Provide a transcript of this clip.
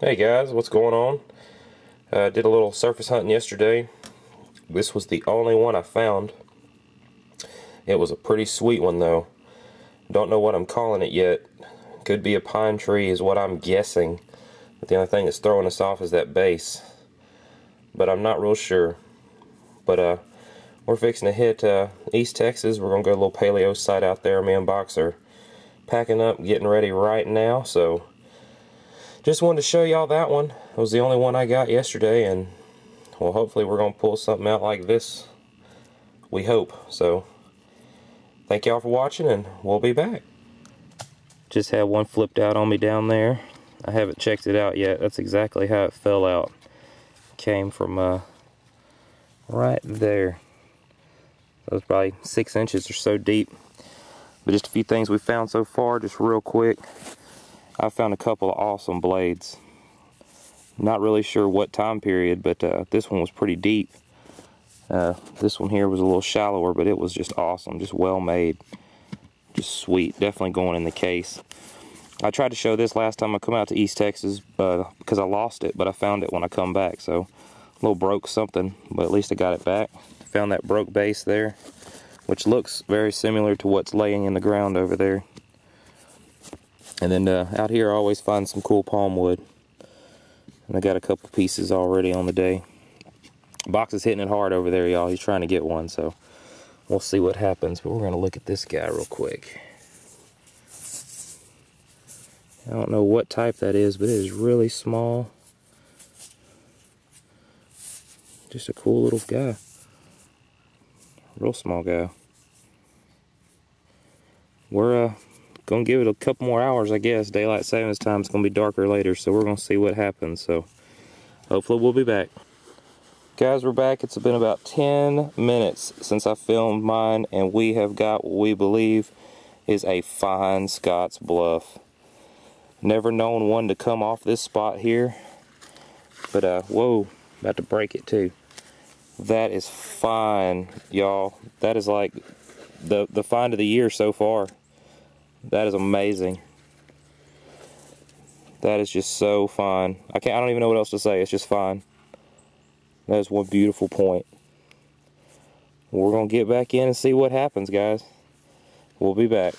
Hey guys, what's going on? Did a little surface hunting yesterday. This was the only one I found. It was a pretty sweet one though. Don't know what I'm calling it yet. Could be a pine tree is what I'm guessing. But the only thing that's throwing us off is that base. But I'm not real sure. But we're fixing to hit East Texas. We're going to go to a little paleo site out there. Me and Box are packing up, getting ready right now. So just wanted to show y'all that one. It was the only one I got yesterday, and well, hopefully we're going to pull something out like this. We hope. So thank y'all for watching, and we'll be back. Just had one flipped out on me down there. I haven't checked it out yet. That's exactly how it fell out. Came from right there. That was probably 6 inches or so deep. But just a few things we found so far, just real quick. I found a couple of awesome blades. Not really sure what time period, but this one was pretty deep. This one here was a little shallower, but it was just awesome, just well made, just sweet. Definitely going in the case. I tried to show this last time I come out to East Texas because I lost it, but I found it when I come back. So a little broke something, but at least I got it back. Found that broke base there, which looks very similar to what's laying in the ground over there. And then out here I always find some cool palm wood. And I got a couple pieces already on the day. Box is hitting it hard over there, y'all. He's trying to get one, so we'll see what happens. But we're going to look at this guy real quick. I don't know what type that is, but it is really small. Just a cool little guy. Real small guy. We're gonna give it a couple more hours, I guess. Daylight savings time, it's gonna be darker later, so we're gonna see what happens. So hopefully we'll be back. Guys, we're back. It's been about 10 minutes since I filmed mine, and we have got what we believe is a fine Scott's Bluff. Never known one to come off this spot here, but whoa, about to break it too. That is fine, y'all. That is like the find of the year so far. That is amazing. That is just so fine. I don't even know what else to say. It's just fine. That is one beautiful point. We're going to get back in and see what happens, guys. We'll be back.